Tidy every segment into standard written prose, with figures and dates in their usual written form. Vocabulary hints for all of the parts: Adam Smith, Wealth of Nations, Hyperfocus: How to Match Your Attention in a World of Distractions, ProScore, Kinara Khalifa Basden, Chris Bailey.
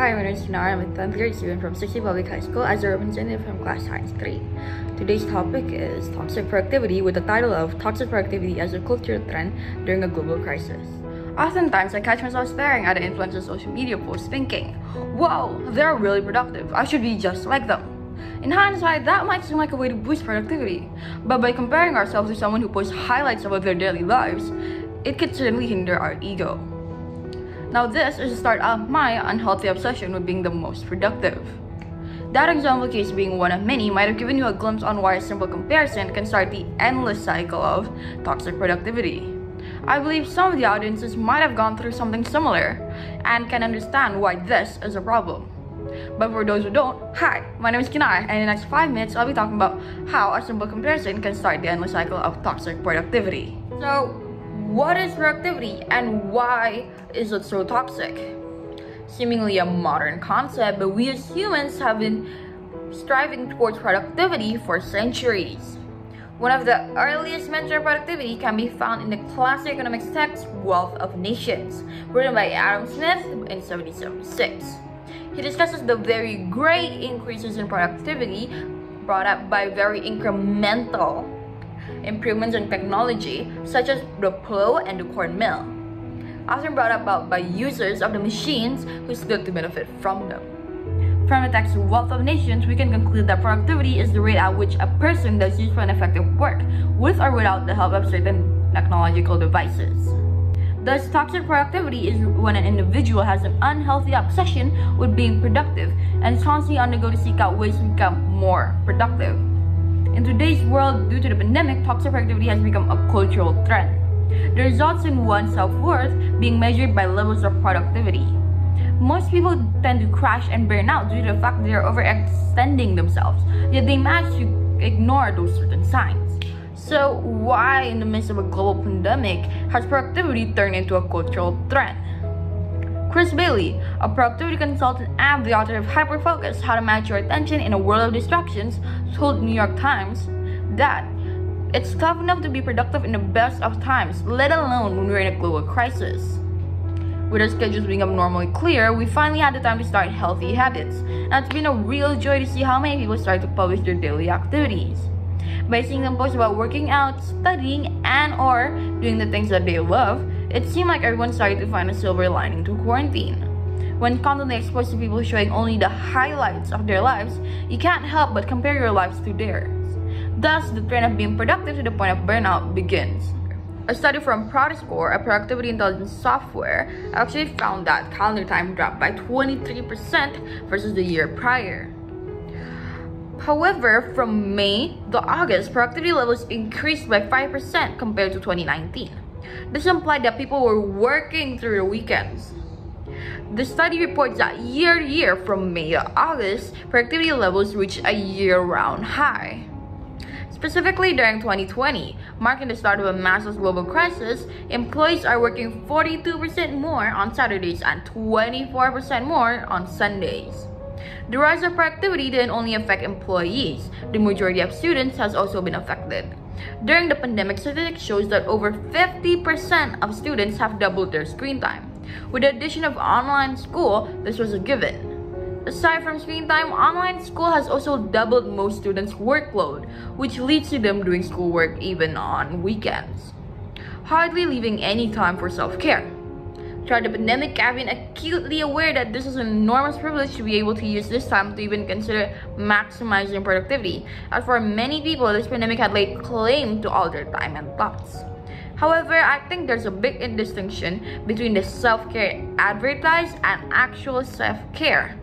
Hi, my name is Kinara. I'm a 10th grade student from City Public High School as a representative from Class Science 3. Today's topic is toxic productivity, with the title of Toxic Productivity as a Cultural Trend During a Global Crisis. Oftentimes, I catch myself staring at the influencers' social media posts thinking, "Wow, they're really productive. I should be just like them." In hindsight, that might seem like a way to boost productivity, but by comparing ourselves to someone who posts highlights about their daily lives, it could certainly hinder our ego. Now, this is the start of my unhealthy obsession with being the most productive. That example case being one of many might have given you a glimpse on why a simple comparison can start the endless cycle of toxic productivity. I believe some of the audiences might have gone through something similar and can understand why this is a problem. But for those who don't, hi, my name is Kinara, and in the next 5 minutes, I'll be talking about how a simple comparison can start the endless cycle of toxic productivity. So, what is productivity and why is it so toxic? Seemingly a modern concept, but we as humans have been striving towards productivity for centuries. One of the earliest mentions of productivity can be found in the classic economics text, Wealth of Nations, written by Adam Smith in 1776. He discusses the very great increases in productivity brought up by very incremental improvements in technology, such as the plow and the cornmill, often brought about by users of the machines who stood to benefit from them. From the text Wealth of Nations, we can conclude that productivity is the rate at which a person does useful and effective work, with or without the help of certain technological devices. Thus, toxic productivity is when an individual has an unhealthy obsession with being productive and is constantly on the go to seek out ways to become more productive. In today's world, due to the pandemic, toxic productivity has become a cultural trend. It results in one's self-worth being measured by levels of productivity. Most people tend to crash and burn out due to the fact that they are overextending themselves, yet they manage to ignore those certain signs. So why, in the midst of a global pandemic, has productivity turned into a cultural trend? Chris Bailey, a productivity consultant and the author of Hyperfocus: How to Match Your Attention in a World of Distractions, told New York Times that it's tough enough to be productive in the best of times, let alone when we're in a global crisis. With our schedules being abnormally clear, we finally had the time to start healthy habits, and it's been a real joy to see how many people start to publish their daily activities. By seeing them post about working out, studying, and or doing the things that they love, it seemed like everyone started to find a silver lining to quarantine. When constantly exposed to people showing only the highlights of their lives, you can't help but compare your lives to theirs. Thus, the trend of being productive to the point of burnout begins. A study from ProScore, a productivity intelligence software, actually found that calendar time dropped by 23% versus the year prior. However, from May to August, productivity levels increased by 5% compared to 2019. This implied that people were working through the weekends. The study reports that year-to-year, from May to August, productivity levels reached a year-round high. Specifically during 2020, marking the start of a massive global crisis, employees are working 42% more on Saturdays and 24% more on Sundays. The rise of productivity didn't only affect employees. The majority of students has also been affected. During the pandemic, statistics shows that over 50% of students have doubled their screen time. With the addition of online school, this was a given. Aside from screen time, online school has also doubled most students' workload, which leads to them doing schoolwork even on weekends, hardly leaving any time for self-care. Throughout the pandemic, I've been acutely aware that this is an enormous privilege to be able to use this time to even consider maximizing productivity, as for many people, this pandemic had laid claim to all their time and thoughts. However, I think there's a big distinction between the self-care advertised and actual self-care,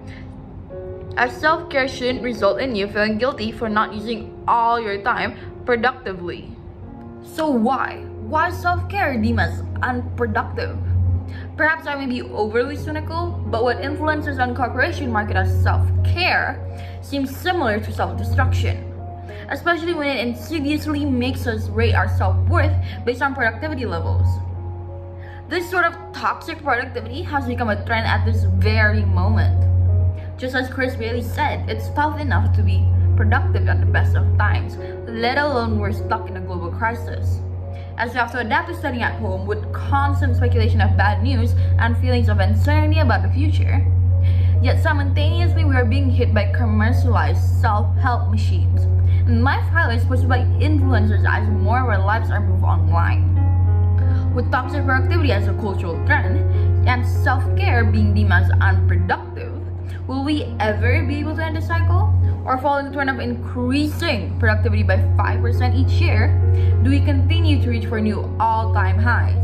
as self-care shouldn't result in you feeling guilty for not using all your time productively. So why? Why self-care deemed as unproductive? Perhaps I may be overly cynical, but what influencers and corporations market as self-care seems similar to self-destruction, especially when it insidiously makes us rate our self-worth based on productivity levels. This sort of toxic productivity has become a trend at this very moment. Just as Chris Bailey said, it's tough enough to be productive at the best of times, let alone we're stuck in a global crisis, as we have to adapt to studying at home with constant speculation of bad news and feelings of uncertainty about the future. yet simultaneously we are being hit by commercialized self-help machines. And lifestyle is pushed by influencers as more of our lives are moved online. With toxic productivity as a cultural trend and self-care being deemed as unproductive, will we ever be able to end the cycle? Or following the trend of increasing productivity by 5% each year, do we continue to reach for new all-time highs?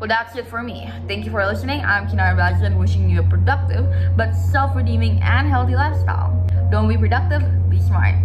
Well, that's it for me. Thank you for listening. I'm Kinara Basden, wishing you a productive but self-redeeming and healthy lifestyle. Don't be productive, be smart.